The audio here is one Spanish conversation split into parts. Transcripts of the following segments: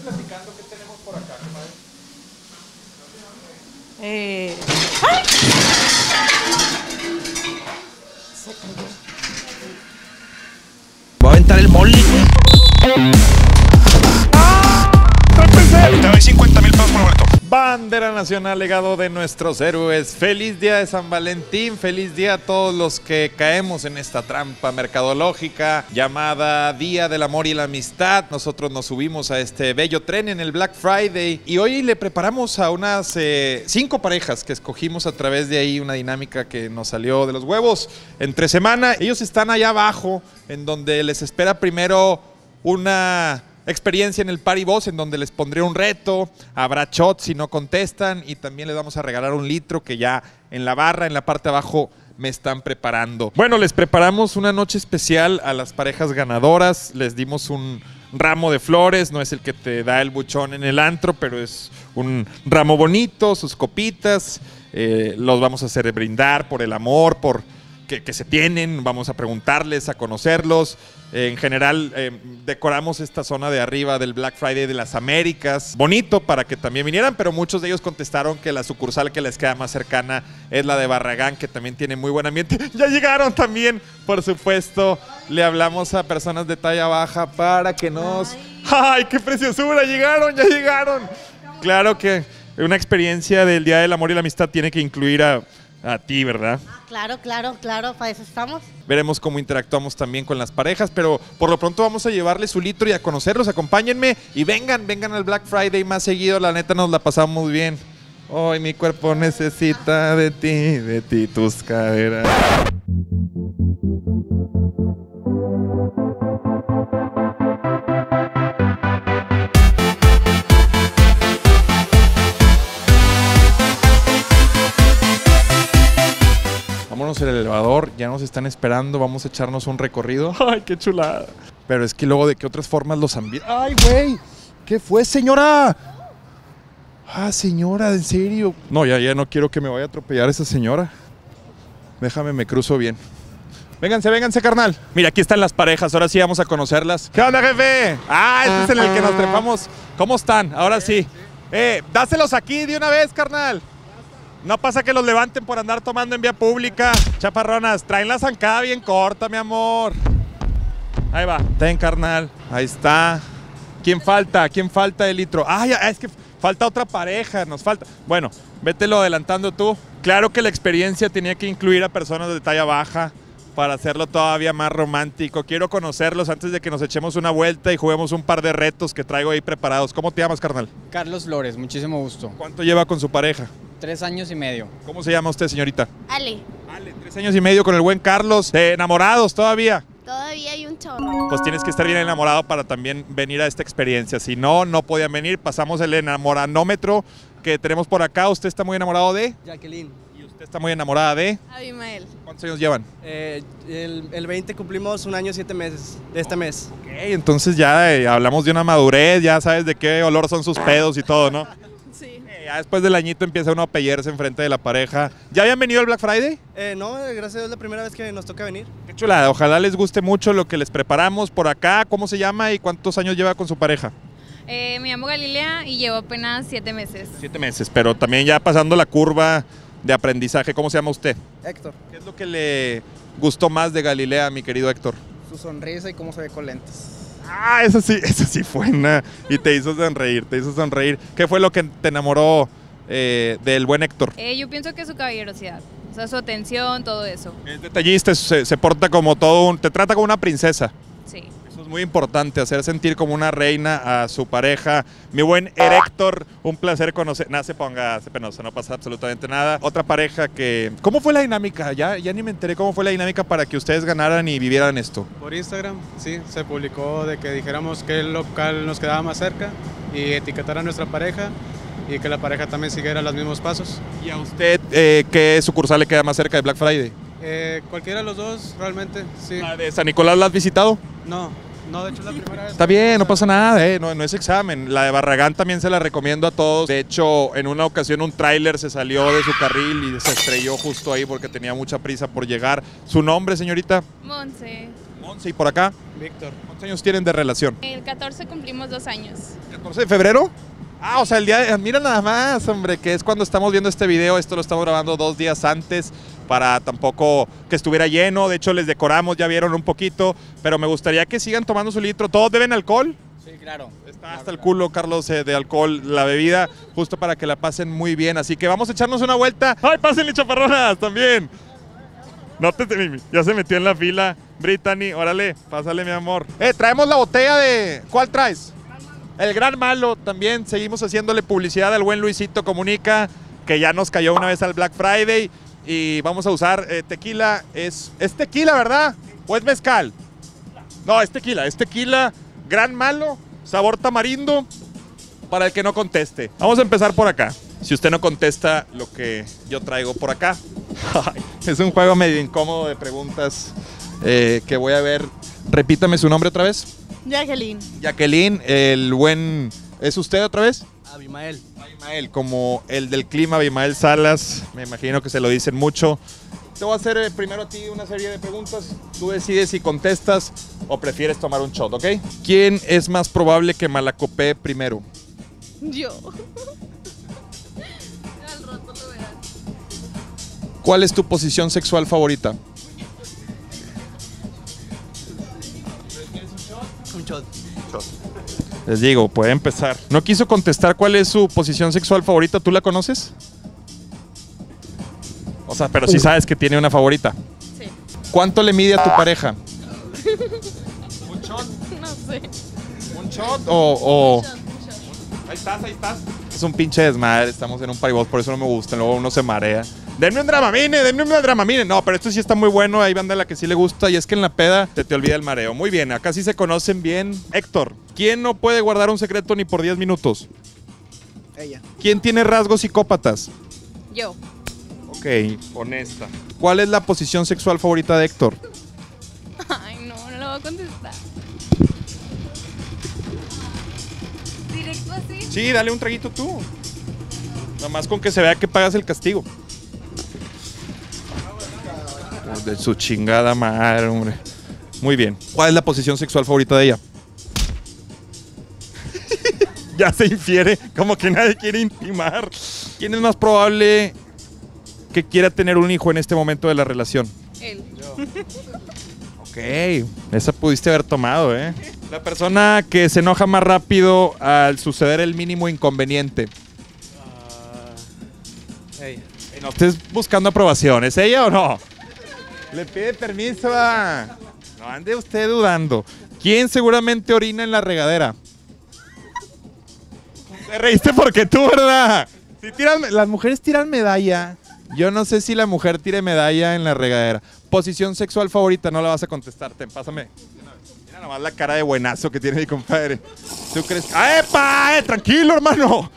platicando qué tenemos por acá, comadre. ¡Ay! Se cayó. Va a aventar el mole. ¡Ah! ¡Trápense! Te doy 50,000 pesos por boleto. Bandera nacional, legado de nuestros héroes. Feliz día de San Valentín, feliz día a todos los que caemos en esta trampa mercadológica llamada Día del Amor y la Amistad. Nosotros nos subimos a este bello tren en el Black Friday y hoy le preparamos a unas 5 parejas que escogimos a través de ahí una dinámica que nos salió de los huevos entre semana. Ellos están allá abajo en donde les espera primero una experiencia en el Party Boss, en donde les pondré un reto, habrá shots si no contestan y también les vamos a regalar un litro que ya en la barra, en la parte de abajo, me están preparando. Bueno, les preparamos una noche especial a las parejas ganadoras, les dimos un ramo de flores, no es el que te da el buchón en el antro, pero es un ramo bonito, sus copitas, los vamos a hacer brindar por el amor, por que se tienen, vamos a preguntarles, a conocerlos. En general, decoramos esta zona de arriba del Black Friday de las Américas. Bonito para que también vinieran, pero muchos de ellos contestaron que la sucursal que les queda más cercana es la de Barragán, que también tiene muy buen ambiente. ¡Ya llegaron también! Por supuesto, le hablamos a personas de talla baja para que nos... ¡Ay, qué preciosura! ¡Llegaron, ya llegaron! Claro que una experiencia del Día del Amor y la Amistad tiene que incluir a ti, ¿verdad? Ah, claro, claro, claro, para eso estamos. Veremos cómo interactuamos también con las parejas, pero por lo pronto vamos a llevarles su litro y a conocerlos. Acompáñenme y vengan al Black Friday más seguido, la neta nos la pasamos bien. Hoy mi cuerpo necesita de ti, tus caderas. El elevador, ya nos están esperando, vamos a echarnos un recorrido. ¡Ay, qué chulada! Pero es que luego de qué otras formas los ambientes... ¡Ay, güey! ¿Qué fue, señora? Ah, señora, en serio. No, ya no quiero que me vaya a atropellar esa señora. Déjame, me cruzo bien. Vénganse, carnal. Mira, aquí están las parejas, ahora sí vamos a conocerlas. ¿Qué onda, jefe? Ah, este es en el que nos trepamos. ¿Cómo están? Ahora sí. Dáselos aquí de una vez, carnal. No pasa que los levanten por andar tomando en vía pública. Chaparronas, traen la zancada bien corta, mi amor. Ahí va. Ten, carnal. Ahí está. ¿Quién falta? ¿Quién falta el litro? Ay, es que falta otra pareja, nos falta. Bueno, vételo adelantando tú. Claro que la experiencia tenía que incluir a personas de talla baja para hacerlo todavía más romántico. Quiero conocerlos antes de que nos echemos una vuelta y juguemos un par de retos que traigo ahí preparados. ¿Cómo te llamas, carnal? Carlos Flores, muchísimo gusto. ¿Cuánto lleva con su pareja? 3 años y medio. ¿Cómo se llama usted, señorita? Ale. Ale, 3 años y medio con el buen Carlos. ¿Enamorados todavía? Todavía hay un chorro. Pues tienes que estar bien enamorado para también venir a esta experiencia. Si no, no podían venir. Pasamos el enamoranómetro que tenemos por acá. ¿Usted está muy enamorado de? Jacqueline. ¿Y usted está muy enamorada de? Abimael. ¿Cuántos años llevan? El 20 cumplimos 1 año y 7 meses de este mes. Ok, entonces ya hablamos de una madurez, ya sabes de qué olor son sus pedos y todo, ¿no? Ya después del añito empieza uno a pellearse enfrente de la pareja. ¿Ya habían venido al Black Friday? No, gracias a Dios es la primera vez que nos toca venir. Qué chulada, ojalá les guste mucho lo que les preparamos por acá. ¿Cómo se llama y cuántos años lleva con su pareja? Me llamo Galilea y llevo apenas 7 meses. 7 meses, pero también ya pasando la curva de aprendizaje. ¿Cómo se llama usted? Héctor. ¿Qué es lo que le gustó más de Galilea, mi querido Héctor? Su sonrisa y cómo se ve con lentes. Ah, eso sí fue una. Y te hizo sonreír, te hizo sonreír. ¿Qué fue lo que te enamoró del buen Héctor? Yo pienso que su caballerosidad, o sea, su atención, todo eso. Es detallista, se porta como todo un... Te trata como una princesa. Sí. Eso es muy importante, hacer sentir como una reina a su pareja. Mi buen Héctor, un placer conocer... Nada, se penosa, no pasa absolutamente nada. Otra pareja que... ¿Cómo fue la dinámica? Ya ni me enteré cómo fue la dinámica para que ustedes ganaran y vivieran esto. Por Instagram, sí, se publicó de que dijéramos qué local nos quedaba más cerca y etiquetar a nuestra pareja y que la pareja también siguiera los mismos pasos. ¿Y a usted qué sucursal le queda más cerca de Black Friday? Cualquiera de los dos, realmente, sí. ¿La de San Nicolás la has visitado? No, de hecho es la primera vez. Está bien, no pasa nada, no es examen. La de Barragán también se la recomiendo a todos. De hecho, en una ocasión un tráiler se salió de su carril y se estrelló justo ahí porque tenía mucha prisa por llegar. ¿Su nombre, señorita? Monse. 11 y por acá. Víctor. ¿Cuántos años tienen de relación? El 14 cumplimos 2 años. ¿14 de febrero? Ah, o sea, el día de... Mira nada más, hombre, que es cuando estamos viendo este video. Esto lo estamos grabando 2 días antes para tampoco que estuviera lleno. De hecho, les decoramos, ya vieron un poquito. Pero me gustaría que sigan tomando su litro. ¿Todos beben alcohol? Sí, claro. Está claro, hasta el culo, Carlos, de alcohol, la bebida, justo para que la pasen muy bien. Así que vamos a echarnos una vuelta. ¡Ay, pásenle, chaparronas, también! No te, ya se metió en la fila, Brittany, órale, pásale, mi amor. Traemos la botella de... ¿Cuál traes? El Gran Malo, también seguimos haciéndole publicidad al buen Luisito Comunica, que ya nos cayó una vez al Black Friday, y vamos a usar tequila, es tequila, ¿verdad? ¿O es mezcal? No, es tequila, Gran Malo, sabor tamarindo, para el que no conteste. Vamos a empezar por acá, si usted no contesta lo que yo traigo por acá. Es un juego medio incómodo de preguntas que voy a ver. Repítame su nombre otra vez. Jacqueline. Jacqueline, el buen... ¿Es usted otra vez? Abimael. Abimael, como el del clima, Abimael Salas. Me imagino que se lo dicen mucho. Te voy a hacer primero a ti una serie de preguntas. Tú decides si contestas o prefieres tomar un shot, ¿ok? ¿Quién es más probable que malacopee primero? Yo. ¿Cuál es tu posición sexual favorita? Un shot. Les digo, puede empezar. No quiso contestar cuál es su posición sexual favorita. ¿Tú la conoces? O sea, pero sí sabes que tiene una favorita. Sí. ¿Cuánto le mide a tu pareja? ¿Un shot? No sé. ¿Un shot o...? Ahí estás, ahí estás. Es un pinche desmadre, estamos en un paribos, por eso no me gusta, luego uno se marea. Denme un Dramamine, denme un Dramamine. No, pero esto sí está muy bueno, ahí banda la que sí le gusta. Y es que en la peda te olvida el mareo. Muy bien, acá sí se conocen bien. Héctor, ¿quién no puede guardar un secreto ni por 10 minutos? Ella. ¿Quién tiene rasgos psicópatas? Yo. Ok, honesta. ¿Cuál es la posición sexual favorita de Héctor? Ay, no, no lo voy a contestar. ¿Directo así? Sí, dale un traguito tú. Nada más con que se vea que pagas el castigo. De su chingada madre, hombre. Muy bien. ¿Cuál es la posición sexual favorita de ella? Ya se infiere, como que nadie quiere intimar. ¿Quién es más probable que quiera tener un hijo en este momento de la relación? Él. Yo. Ok, esa pudiste haber tomado, ¿eh? La persona que se enoja más rápido al suceder el mínimo inconveniente. Hey. No estés buscando aprobación, ¿es ella o no? Le pide permiso a... No ande usted dudando. ¿Quién seguramente orina en la regadera? Te reíste porque tú, ¿verdad? Si tiran... Las mujeres tiran medalla. Yo no sé si la mujer tire medalla en la regadera. Posición sexual favorita, no la vas a contestar. Ten, pásame. Mira nomás la cara de buenazo que tiene mi compadre. ¿Tú crees? ¡Epa! ¡Tranquilo, hermano!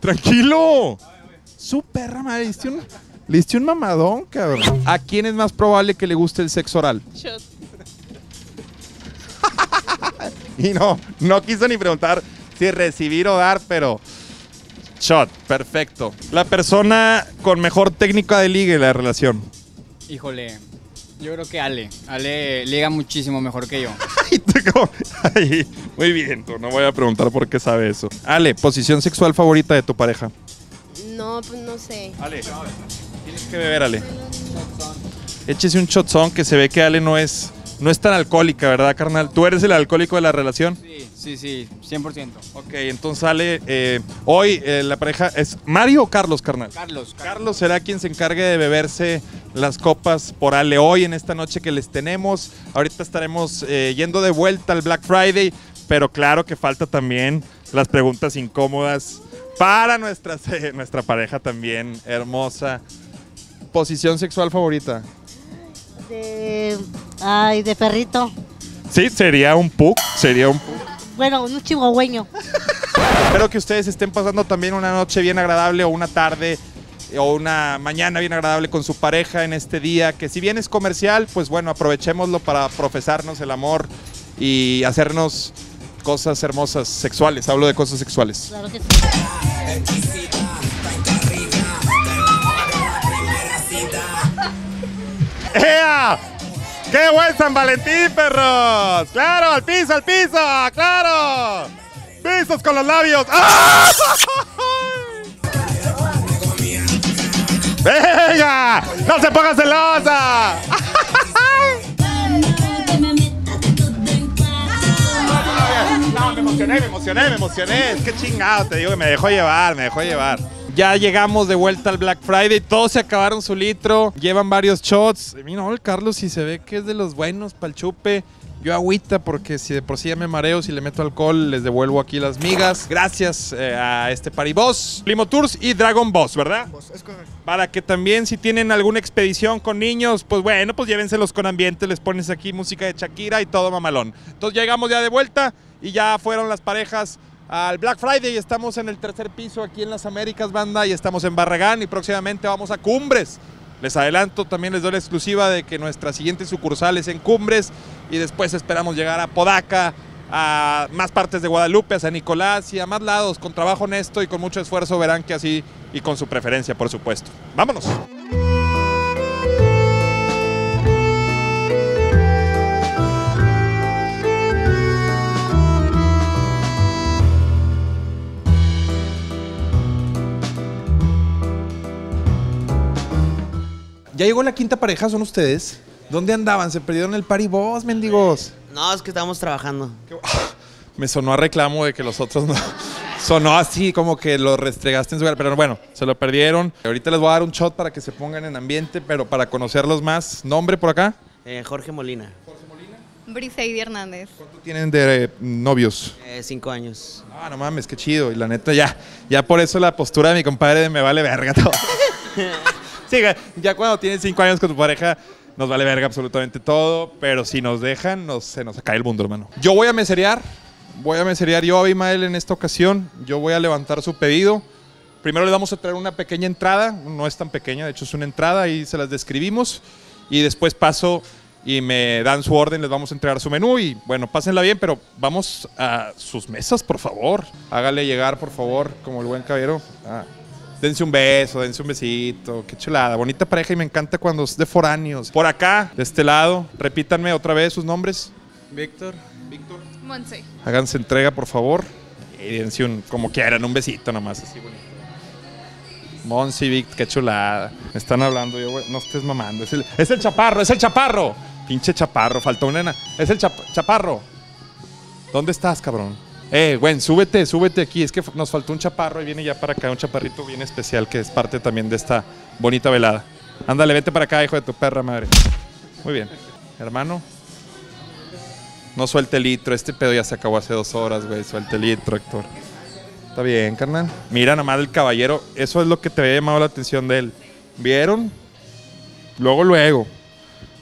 ¡Tranquilo! Su perra madre, ¿viste un... Le diste un mamadón, cabrón. ¿A quién es más probable que le guste el sexo oral? Shot. Y no quiso ni preguntar si recibir o dar, pero... Shot, perfecto. La persona con mejor técnica de ligue en la relación. Híjole, yo creo que Ale. Ale liga muchísimo mejor que yo. Ay, muy bien, no voy a preguntar por qué sabe eso. Ale, posición sexual favorita de tu pareja. No, pues no sé. Ale, tienes que beber, Ale. Échese un shotzón, que se ve que Ale no es tan alcohólica, ¿verdad, carnal? ¿Tú eres el alcohólico de la relación? Sí, sí, 100%. Ok, entonces Ale, hoy la pareja es Mario o Carlos, carnal. Carlos será quien se encargue de beberse las copas por Ale hoy en esta noche que les tenemos. Ahorita estaremos yendo de vuelta al Black Friday, pero claro que falta también las preguntas incómodas para nuestra pareja también, hermosa. ¿Posición sexual favorita? De perrito. Sí, sería un pug. Bueno, un chihuahueño. Espero que ustedes estén pasando también una noche bien agradable o una tarde o una mañana bien agradable con su pareja en este día, que si bien es comercial, pues bueno, aprovechémoslo para profesarnos el amor y hacernos cosas hermosas, sexuales, hablo de cosas sexuales. Claro que sí. ¡Ea! ¡Qué buen San Valentín, perros! ¡Claro, al piso! ¡Claro! ¡Pisos con los labios! ¡Ah! ¡Venga! ¡No se ponga celosa! No, me emocioné. Es que chingado, te digo que me dejó llevar. Ya llegamos de vuelta al Black Friday, todos se acabaron su litro, llevan varios shots. Mira, no, el Carlos si se ve que es de los buenos para el chupe. Yo agüita porque si de por sí ya me mareo, si le meto alcohol, les devuelvo aquí las migas. Gracias a este Paribos, Limo Tours y Dragon Boss, ¿verdad? Es correcto. Para que también si tienen alguna expedición con niños, pues bueno, pues llévenselos con ambiente, les pones aquí música de Shakira y todo mamalón. Entonces llegamos ya de vuelta y ya fueron las parejas al Black Friday. Estamos en el tercer piso aquí en las Américas, banda, y estamos en Barragán y próximamente vamos a Cumbres. Les adelanto, también les doy la exclusiva de que nuestra siguiente sucursal es en Cumbres y después esperamos llegar a Podaca, a más partes de Guadalupe, a San Nicolás y a más lados. Con trabajo honesto y con mucho esfuerzo verán que así, y con su preferencia, por supuesto. ¡Vámonos! Ya llegó la quinta pareja, ¿son ustedes? ¿Dónde andaban? ¿Se perdieron el Paribos, mendigos? No, es que estábamos trabajando. Me sonó a reclamo de que los otros no. Sonó así como que lo restregaste en su lugar, pero bueno, se lo perdieron. Ahorita les voy a dar un shot para que se pongan en ambiente, pero para conocerlos más. ¿Nombre por acá? Jorge Molina. ¿Jorge Molina? Briseidi Hernández. ¿Cuánto tienen de novios? 5 años. Ah, no mames, qué chido. Y la neta ya por eso la postura de mi compadre de me vale verga todo. Sí, ya cuando tienes 5 años con tu pareja, nos vale verga absolutamente todo, pero si nos dejan, se nos cae el mundo, hermano. Yo voy a meserear, yo, Abimael, en esta ocasión. Yo voy a levantar su pedido. Primero le vamos a traer una pequeña entrada, no es tan pequeña, de hecho es una entrada y se las describimos. Y después paso y me dan su orden, les vamos a entregar su menú y bueno, pásenla bien, pero vamos a sus mesas, por favor. Hágale llegar, por favor, como el buen caballero. Ah. Dense un beso, dense un besito, qué chulada, bonita pareja y me encanta cuando es de foráneos. Por acá, de este lado, repítanme otra vez sus nombres. Víctor. Víctor. Monse. Háganse entrega, por favor. Y dense un, como quieran, un besito nomás, así bonito. Monse y Víctor, qué chulada. Me están hablando, yo, güey, no estés mamando. Es el chaparro, es el chaparro. Pinche chaparro, faltó una nena. Es el chaparro. ¿Dónde estás, cabrón? Güey, súbete aquí, es que nos faltó un chaparro y viene ya para acá, un chaparrito bien especial que es parte también de esta bonita velada. Ándale, vete para acá, hijo de tu perra madre. Muy bien. Hermano, no suelte el litro, este pedo ya se acabó hace 2 horas, güey, suelte el litro, Héctor. Está bien, carnal. Mira nomás el caballero, eso es lo que te había llamado la atención de él. ¿Vieron? Luego.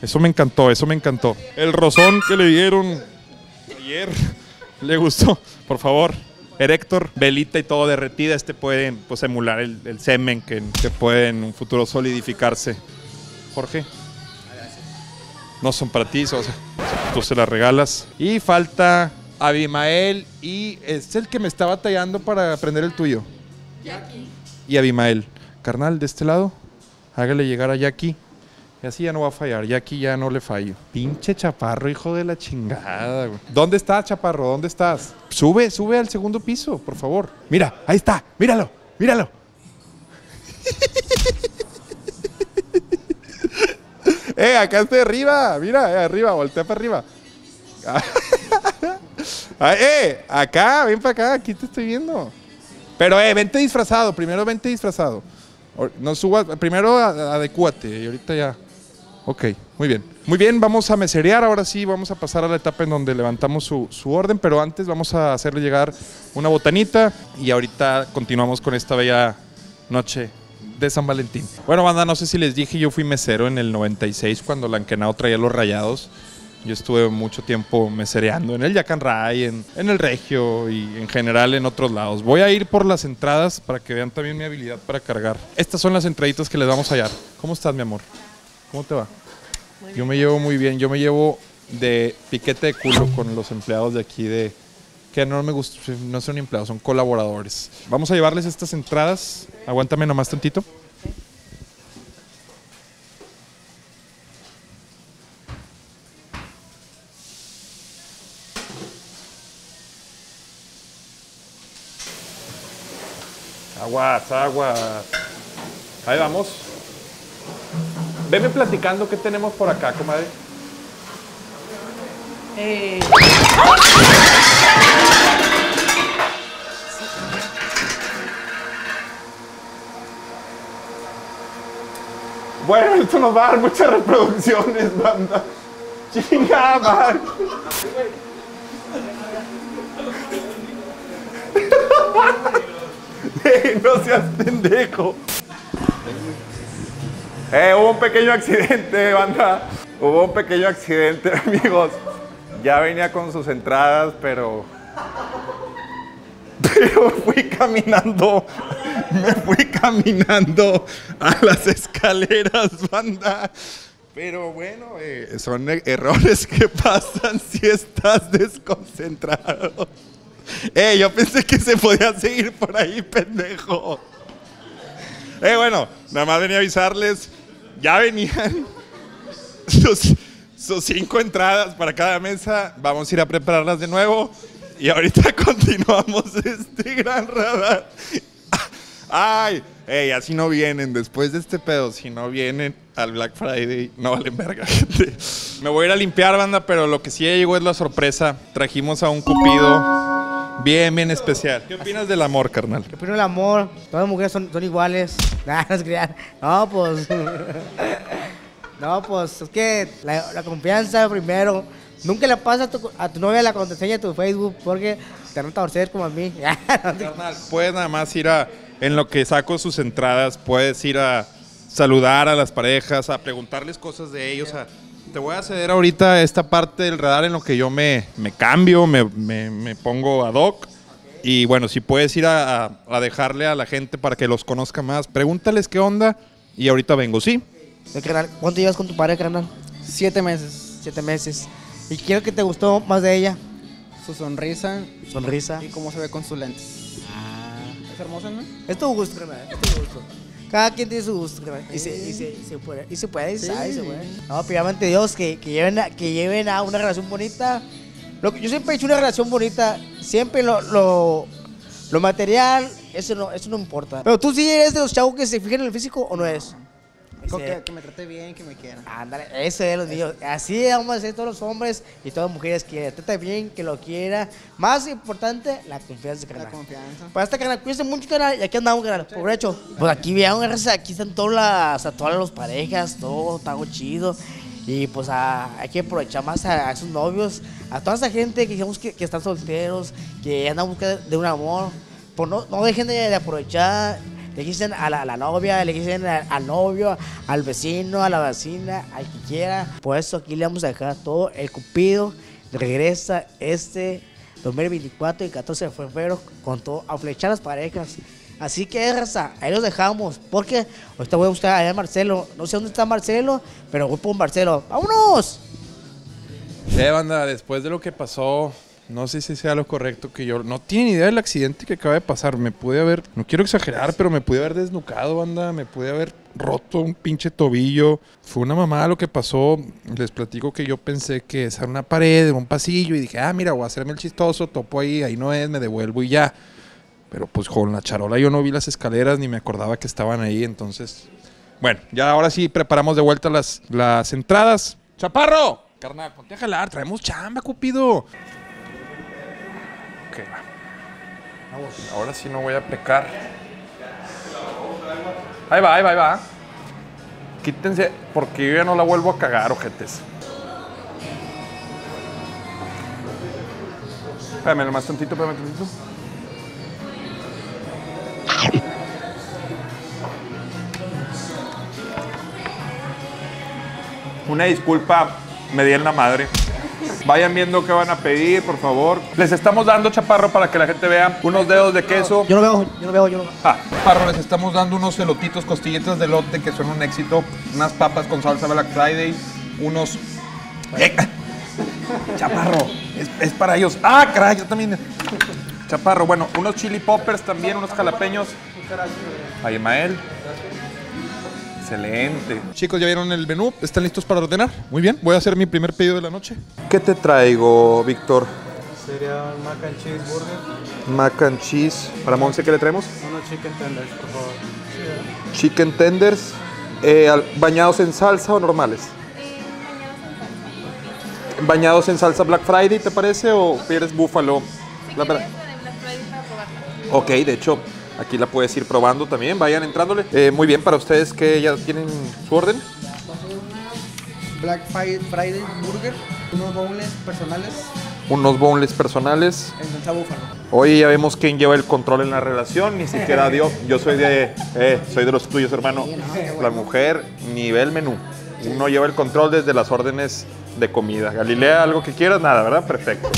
Eso me encantó. El rozón que le dieron ayer. Le gustó, por favor, Héctor, velita y todo derretida, pueden pues, emular el semen que puede en un futuro solidificarse. Jorge, gracias. No son para ti, o sea, tú se las regalas. Y falta Abimael y es el que me está batallando para aprender el tuyo. Jackie. Y Abimael, carnal, de este lado, hágale llegar a Jackie. Y así ya no va a fallar, ya aquí ya no le fallo. Pinche chaparro, hijo de la chingada, güey. ¿Dónde estás, chaparro? ¿Dónde estás? Sube al segundo piso, por favor. Mira, ahí está, míralo. Acá estoy arriba, mira, arriba, voltea para arriba. Acá, ven para acá, aquí te estoy viendo. Pero, vente disfrazado. No subas, primero adecúate y ahorita ya. Ok, muy bien, vamos a meserear, ahora sí vamos a pasar a la etapa en donde levantamos su orden, pero antes vamos a hacerle llegar una botanita y ahorita continuamos con esta bella noche de San Valentín. Bueno, banda, no sé si les dije, yo fui mesero en el 96 cuando Lankenao traía los rayados. Yo estuve mucho tiempo mesereando en el Yacan Ray, en el Regio y en general en otros lados. Voy a ir por las entradas para que vean también mi habilidad para cargar. Estas son las entraditas que les vamos a hallar. ¿Cómo estás, mi amor? ¿Cómo te va? Yo me llevo muy bien. Yo me llevo de piquete de culo con los empleados de aquí de... Que no me gusta, no son empleados, son colaboradores. Vamos a llevarles estas entradas. Aguántame nomás tantito. Aguas, aguas. Ahí vamos. Veme platicando qué tenemos por acá, comadre. Bueno, esto nos va a dar muchas reproducciones, banda. Chinga, man. No seas pendejo. Hubo un pequeño accidente, banda. Hubo un pequeño accidente, amigos. Ya venía con sus entradas, pero fui caminando. Me fui caminando a las escaleras, banda. Pero bueno, son errores que pasan si estás desconcentrado. Yo pensé que se podía seguir por ahí, pendejo. Bueno, nada más venía a avisarles. Ya venían sus 5 entradas para cada mesa. Vamos a ir a prepararlas de nuevo. Y ahorita continuamos este gran radar. Ay, así no vienen, después de este pedo, si no vienen al Black Friday, no valen verga, gente. Me voy a ir a limpiar, banda, pero lo que sí llegó es la sorpresa. Trajimos a un cupido bien, bien especial. ¿Qué opinas del amor, carnal? ¿Qué opino del amor? Todas las mujeres son iguales. No, pues... No, pues, es que la confianza primero. Nunca le pasas a tu novia la contraseña de tu Facebook porque te van a torcer como a mí. Carnal, puedes nada más ir a... En lo que saco sus entradas, puedes ir a saludar a las parejas, a preguntarles cosas de ellos. Te voy a ceder ahorita esta parte del radar en lo que yo me cambio, me pongo ad hoc. Y bueno, si puedes ir a dejarle a la gente para que los conozca más, pregúntales qué onda y ahorita vengo, ¿sí? ¿Cuánto llevas con tu pareja, carnal? 7 meses. 7 meses. ¿Y qué es lo que te gustó más de ella? Su sonrisa. Y cómo se ve con sus lentes. Hermosa, ¿no? Es tu gusto, carnal. Es tu gusto. Cada quien tiene su gusto, carnal. Y se puede. No, pero ante Dios que lleven a una relación bonita. Yo siempre he hecho una relación bonita. Siempre lo material, eso no importa. Pero tú sí eres de los chavos que se fijan en el físico, ¿o no es? Que me trate bien, que me quiera. Ándale, eso es los niños. Así vamos a hacer todos los hombres y todas las mujeres que trate bien, que lo quiera. Más importante, la confianza, carnal. La confianza. Pues hasta, carnal, cuídense mucho, carnal. Y aquí andamos, carnal. Sí. Por hecho. Pues aquí veamos, aquí están todas las parejas, todo está chido. Y pues hay que aprovechar más a sus novios, a toda esa gente que están solteros, que andan en busca de un amor. Pues no dejen de aprovechar. Le dicen a la novia, le dicen al novio, al vecino, a la vecina, al que quiera. Por eso aquí le vamos a dejar todo. El Cupido regresa este 2024 y 14 de febrero con todo, a flechar las parejas. Así que, raza, ahí los dejamos. Porque ahorita voy a buscar a Adrián Marcelo. No sé dónde está Marcelo, pero voy por Marcelo. ¡Vámonos! Banda, después de lo que pasó... No sé si sea lo correcto que yo... No tiene ni idea del accidente que acaba de pasar. Me pude haber... No quiero exagerar, pero me pude haber desnucado, banda. Me pude haber roto un pinche tobillo. Fue una mamada lo que pasó. Les platico que yo pensé que esa era una pared, un pasillo. Y dije, mira, voy a hacerme el chistoso. Topo ahí no es, me devuelvo y ya. Pero pues con la charola yo no vi las escaleras ni me acordaba que estaban ahí. Entonces, bueno, ya ahora sí preparamos de vuelta las entradas. ¡Chaparro! Carnal, ponte a jalar. Traemos chamba, Cupido. Okay. Ahora sí no voy a pecar. Ahí va. Quítense, porque yo ya no la vuelvo a cagar, ojetes. Espérame nomás tantito, Una disculpa, me di en la madre. Vayan viendo qué van a pedir, por favor. Les estamos dando, Chaparro, para que la gente vea, unos dedos de queso. Yo no veo. Chaparro, les estamos dando unos elotitos, costillitas de elote que son un éxito. Unas papas con salsa Black Friday. Unos... Chaparro, es para ellos. ¡Ah, caray! Yo también... Chaparro, bueno, unos chili poppers también, unos jalapeños. Ahí, Mael. Excelente. Chicos, ¿ya vieron el menú? ¿Están listos para ordenar? Muy bien, voy a hacer mi primer pedido de la noche. ¿Qué te traigo, Víctor? Sería mac and cheese burger. Mac and cheese. Para Monse, ¿qué le traemos? Unos chicken tenders, por favor. Yeah. Chicken tenders, bañados en salsa o normales. Bañados en salsa Black Friday, ¿te parece? ¿O quieres búfalo? Sí, la verdad. Ok, de hecho, aquí la puedes ir probando también. Vayan entrándole. Muy bien, para ustedes que ya tienen su orden. Black Friday burger, unos boneless personales. Unos boneless personales. En salsa búfalo. Hoy ya vemos quién lleva el control en la relación. Ni siquiera Dios. Yo soy de los tuyos, hermano. Sí, no, la mujer, nivel menú. Uno lleva el control desde las órdenes de comida. Galilea, algo que quieras, nada, ¿verdad? Perfecto.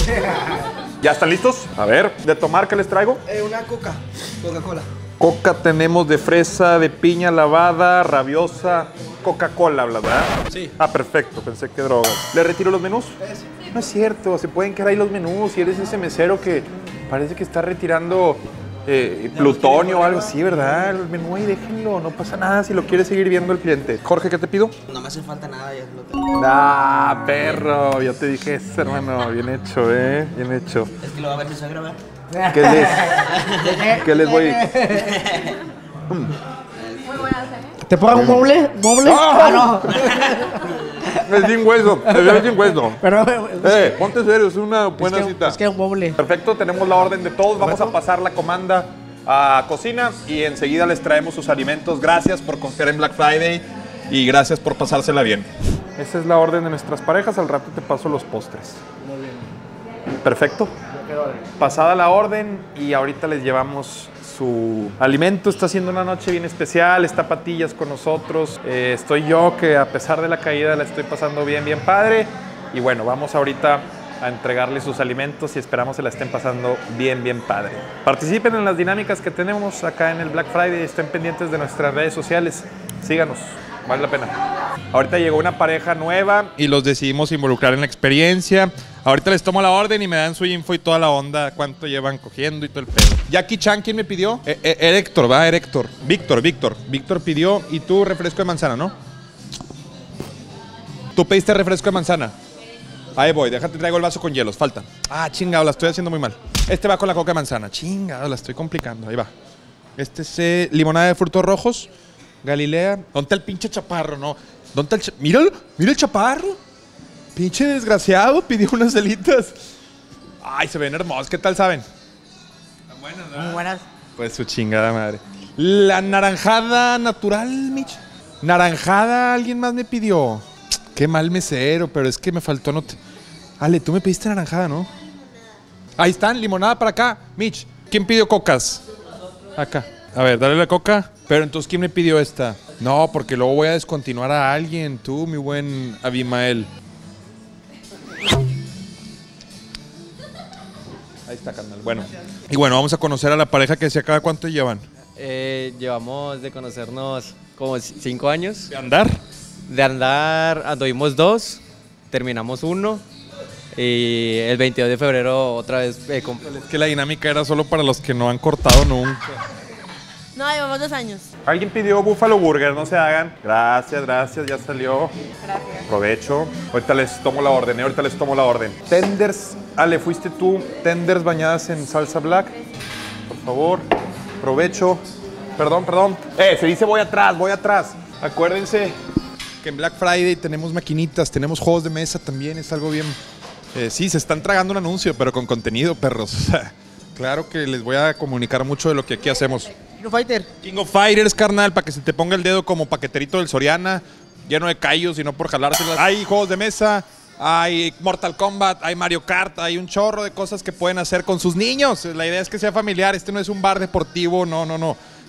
¿Ya están listos? A ver, de tomar, ¿qué les traigo? Una coca, Coca-Cola. Coca tenemos de fresa, de piña lavada, rabiosa, Coca-Cola, ¿verdad? Sí. Ah, perfecto, pensé que drogas. ¿Le retiro los menús? Sí. No es cierto, se pueden quedar ahí los menús. Si eres ese mesero que parece que está retirando plutonio o algo así, ¿verdad? El menú ahí déjenlo, no pasa nada si lo quiere seguir viendo el cliente. Jorge, ¿qué te pido? No me hace falta nada, ya lo tengo. ¡Ah, perro! Ya te dije eso, hermano. Bien hecho, ¿eh? Bien hecho. Es que lo va a ver si se graba. ¿Qué les voy? Muy buenas, ¿eh? ¿Te pongo un mueble? ¿Mueble? ¡Ah, no! Es bien hueso, es bien hueso. Pero... ponte serio, es una buena cita. Es que es un mueble. Perfecto, tenemos la orden de todos. Vamos a pasar la comanda a cocina y enseguida les traemos sus alimentos. Gracias por confiar en Black Friday y gracias por pasársela bien. Esa es la orden de nuestras parejas. Al rato te paso los postres. Muy bien. Perfecto. Pasada la orden y ahorita les llevamos su alimento. Está haciendo una noche bien especial, está Patillas con nosotros, estoy yo que a pesar de la caída la estoy pasando bien, bien padre. Y bueno, vamos ahorita a entregarle sus alimentos y esperamos se la estén pasando bien, bien padre. Participen en las dinámicas que tenemos acá en el Black Friday, estén pendientes de nuestras redes sociales, síganos, vale la pena. Ahorita llegó una pareja nueva y los decidimos involucrar en la experiencia. Ahorita les tomo la orden y me dan su info y toda la onda, cuánto llevan cogiendo y todo el pedo. Jackie Chan, ¿quién me pidió? Héctor, va, Héctor. Víctor. Víctor pidió, y tú refresco de manzana, ¿no? ¿Tú pediste refresco de manzana? Ahí voy, déjate, traigo el vaso con hielos, falta. Ah, chingado, la estoy haciendo muy mal. Este va con la coca de manzana, chingado, la estoy complicando, ahí va. Este es limonada de frutos rojos. Galilea, ¿dónde está el pinche chaparro, no? ¿Dónde está el míralo, mira el chaparro? Pinche desgraciado, pidió unas alitas. Ay, se ven hermosas, ¿qué tal saben? Están buenas, ¿verdad? Muy buenas. Pues su chingada madre. La naranjada natural, Mich. Naranjada, alguien más me pidió. Qué mal mesero, pero es que me faltó nota. Ale, tú me pediste naranjada, ¿no? Ahí están, limonada para acá. Mich, ¿quién pidió cocas? Acá. A ver, dale la coca. Pero entonces, ¿quién me pidió esta? No, porque luego voy a descontinuar a alguien. Tú, mi buen Abimael. Ahí está, carnal. Bueno. Gracias. Y bueno, vamos a conocer a la pareja que se acaba. ¿Cuánto llevan? Llevamos de conocernos como 5 años. ¿De andar? De andar, anduvimos 2, terminamos 1. Y el 22 de febrero otra vez... Es que la dinámica era solo para los que no han cortado nunca. No, llevamos 2 años. Alguien pidió búfalo burger, no se hagan. Gracias, gracias, ya salió. Gracias. Provecho. Ahorita les tomo la orden, ahorita les tomo la orden. Tenders, Ale, fuiste tú. Tenders bañadas en salsa black. Por favor, provecho. Perdón. Se dice voy atrás. Acuérdense que en Black Friday tenemos maquinitas, tenemos juegos de mesa también, es algo bien... sí, se están tragando un anuncio, pero con contenido, perros. Claro que les voy a comunicar mucho de lo que aquí hacemos. King of Fighters, carnal, para que se te ponga el dedo como paqueterito del Soriana, lleno de callos y no por jalárselas. Hay juegos de mesa, hay Mortal Kombat, hay Mario Kart, hay un chorro de cosas que pueden hacer con sus niños. La idea es que sea familiar, este no es un bar deportivo, no.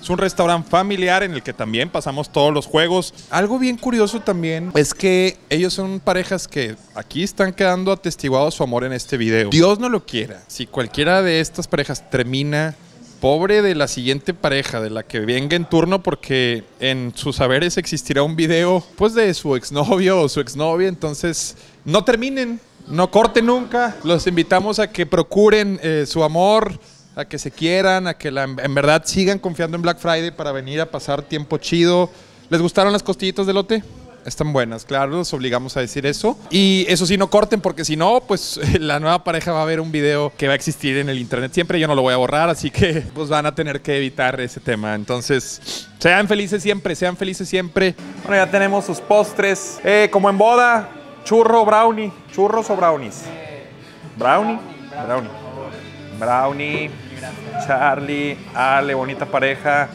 Es un restaurante familiar en el que también pasamos todos los juegos. Algo bien curioso también es que ellos son parejas que aquí están quedando atestiguados su amor en este video. Dios no lo quiera, si cualquiera de estas parejas termina... Pobre de la siguiente pareja, de la que venga en turno, porque en sus saberes existirá un video pues de su exnovio o su exnovia. Entonces no terminen, no corten nunca. Los invitamos a que procuren su amor, a que se quieran, a que en verdad sigan confiando en Black Friday para venir a pasar tiempo chido. ¿Les gustaron las costillitas de lote? Están buenas, claro, los obligamos a decir eso. Y eso sí, no corten, porque si no, pues la nueva pareja va a ver un video que va a existir en el internet siempre. Yo no lo voy a borrar, así que pues van a tener que evitar ese tema. Entonces, sean felices siempre, sean felices siempre. Bueno, ya tenemos sus postres. Como en boda, churro, brownie. ¿Churros o brownies? Brownie. Brownie. Brownie. Charlie, Ale, bonita pareja.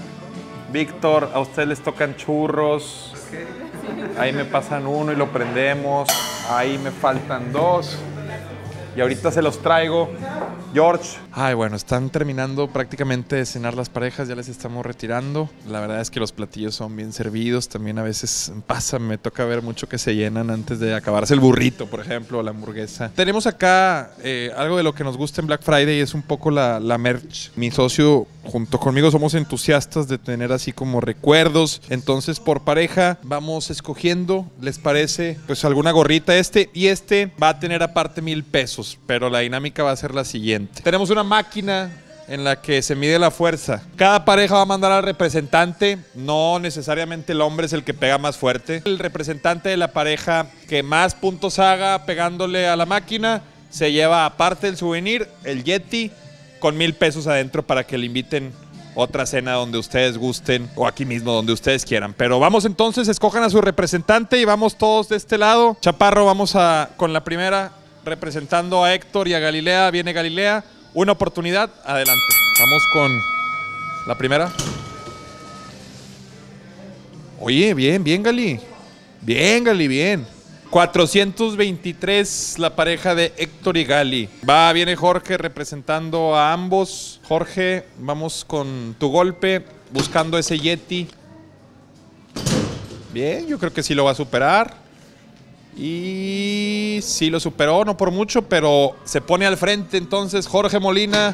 Víctor, a ustedes les tocan churros. Ahí me pasan uno y lo prendemos. Ahí me faltan dos. Y ahorita se los traigo. George. Ay, bueno, están terminando prácticamente de cenar las parejas. Ya les estamos retirando. La verdad es que los platillos son bien servidos. También a veces pasa, me toca ver mucho que se llenan antes de acabarse el burrito, por ejemplo, o la hamburguesa. Tenemos acá algo de lo que nos gusta en Black Friday. Es un poco la merch. Mi socio junto conmigo somos entusiastas de tener así como recuerdos. Entonces, por pareja vamos escogiendo, ¿les parece? Pues alguna gorrita. Este va a tener aparte 1000 pesos. Pero la dinámica va a ser la siguiente. Tenemos una máquina en la que se mide la fuerza. Cada pareja va a mandar al representante. No necesariamente el hombre es el que pega más fuerte. El representante de la pareja que más puntos haga pegándole a la máquina se lleva, aparte del souvenir, el Yeti con 1000 pesos adentro para que le inviten otra cena donde ustedes gusten o aquí mismo donde ustedes quieran. Pero vamos entonces, escojan a su representante y vamos todos de este lado. Chaparro, vamos con la primera, representando a Héctor y a Galilea. Viene Galilea, una oportunidad, adelante. Vamos con la primera. Oye, bien, bien Gali. Bien Gali, bien. 423, la pareja de Héctor y Gali. Viene Jorge representando a ambos. Jorge, vamos con tu golpe, buscando ese Yeti. Bien, yo creo que sí lo va a superar. Y sí lo superó, no por mucho, pero se pone al frente entonces Jorge Molina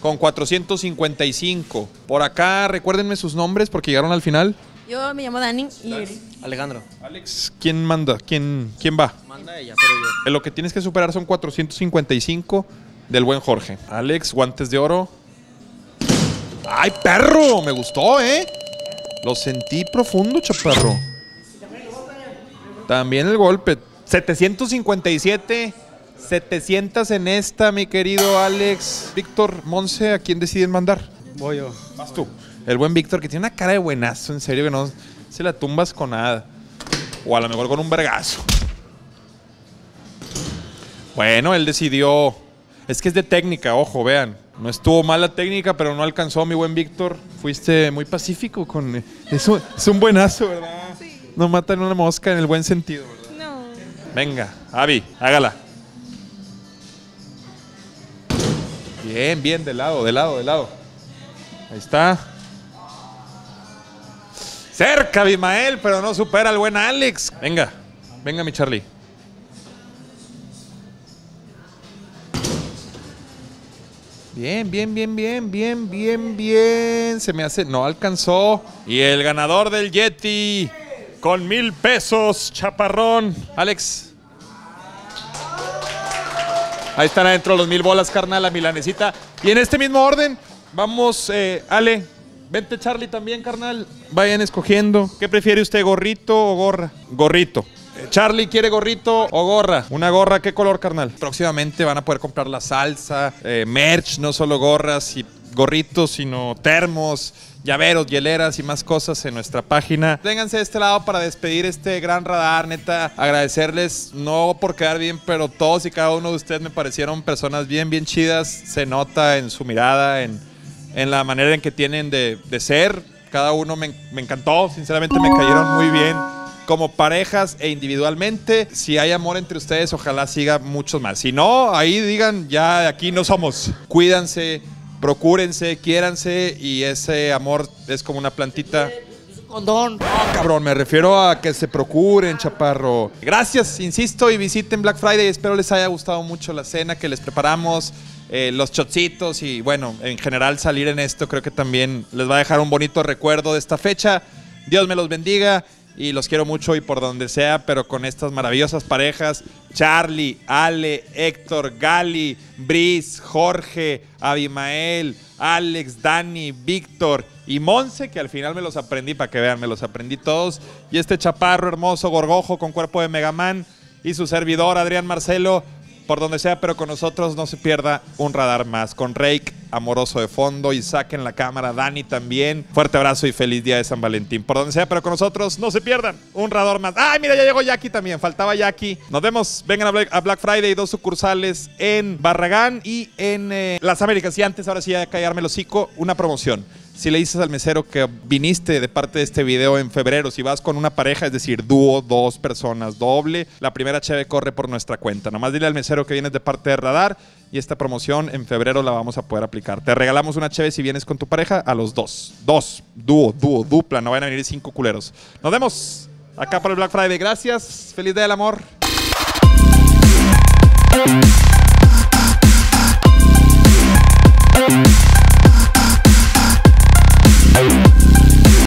con 455. Por acá, recuérdenme sus nombres porque llegaron al final. Yo me llamo Dani y Alejandro. Alex, ¿quién manda? ¿Quién va? Manda ella, pero yo. Lo que tienes que superar son 455 del buen Jorge. Alex, guantes de oro. ¡Ay, perro! Me gustó, ¿eh? Lo sentí profundo, chaparro. También el golpe. 757. 700 en esta, mi querido Alex. Víctor, Monse, ¿a quién deciden mandar? Voy yo. Vas tú. El buen Víctor, que tiene una cara de buenazo, en serio, que no se la tumbas con nada. O a lo mejor con un vergazo. Bueno, él decidió. Es que es de técnica, ojo, vean. No estuvo mal la técnica, pero no alcanzó, mi buen Víctor. Fuiste muy pacífico con eso. Es un buenazo, ¿verdad? Sí. No matan una mosca en el buen sentido, ¿verdad? No. Venga, Abby, hágala. Bien, bien, de lado, de lado, de lado. Ahí está. Cerca, Abimael, pero no supera al buen Alex. Venga, venga mi Charlie. Bien, bien, bien, bien, bien, bien, bien. Se me hace, no alcanzó. Y el ganador del Yeti con 1000 pesos, chaparrón. Alex. Ahí están adentro los 1000 bolas, carnal, la milanesita. Y en este mismo orden, vamos, Ale. Vente Charlie también, carnal. Vayan escogiendo. ¿Qué prefiere usted, gorrito o gorra? Gorrito. Charlie quiere gorrito o gorra. Una gorra, ¿qué color, carnal? Próximamente van a poder comprar la salsa, merch, no solo gorras y gorritos, sino termos, llaveros, hieleras y más cosas en nuestra página. Vénganse de este lado para despedir este gran radar, neta. Agradecerles, no por quedar bien, pero todos y cada uno de ustedes me parecieron personas bien, bien chidas. Se nota en su mirada, en la manera en que tienen de ser. Cada uno me encantó, sinceramente me cayeron muy bien como parejas e individualmente. Si hay amor entre ustedes, ojalá siga muchos más. Si no, ahí digan, ya de aquí no somos. Cuídense, procúrense, quiéranse, y ese amor es como una plantita. Condón. No, cabrón, me refiero a que se procuren, chaparro. Gracias, insisto, y visiten Black Friday. Espero les haya gustado mucho la cena que les preparamos. Los chocitos y bueno, en general salir en esto creo que también les va a dejar un bonito recuerdo de esta fecha. Dios me los bendiga y los quiero mucho y por donde sea, pero con estas maravillosas parejas, Charlie, Ale, Héctor, Gali, Briz, Jorge, Abimael, Alex, Dani, Víctor y Monse, que al final me los aprendí, para que vean, me los aprendí todos. Y este chaparro hermoso, gorgojo, con cuerpo de Megaman, y su servidor, Adrián Marcelo, por donde sea, pero con nosotros no se pierda un radar más. Con Reik, amoroso de fondo, Isaac en la cámara, Dani también. Fuerte abrazo y feliz día de San Valentín. Por donde sea, pero con nosotros no se pierdan un radar más. ¡Ay, mira, ya llegó Jackie también! Faltaba Jackie. Nos vemos. Vengan a Black Friday, 2 sucursales en Barragán y en Las Américas. Y antes, ahora sí, ya callarme el hocico, una promoción. Si le dices al mesero que viniste de parte de este video en febrero, si vas con una pareja, es decir, dúo, dos personas, doble, la primera cheve corre por nuestra cuenta. Nomás dile al mesero que vienes de parte de Radar y esta promoción en febrero la vamos a poder aplicar. Te regalamos una cheve si vienes con tu pareja a los dos. Dúo, dupla, no van a venir 5 culeros. Nos vemos acá por el Black Friday. Gracias, feliz día del amor.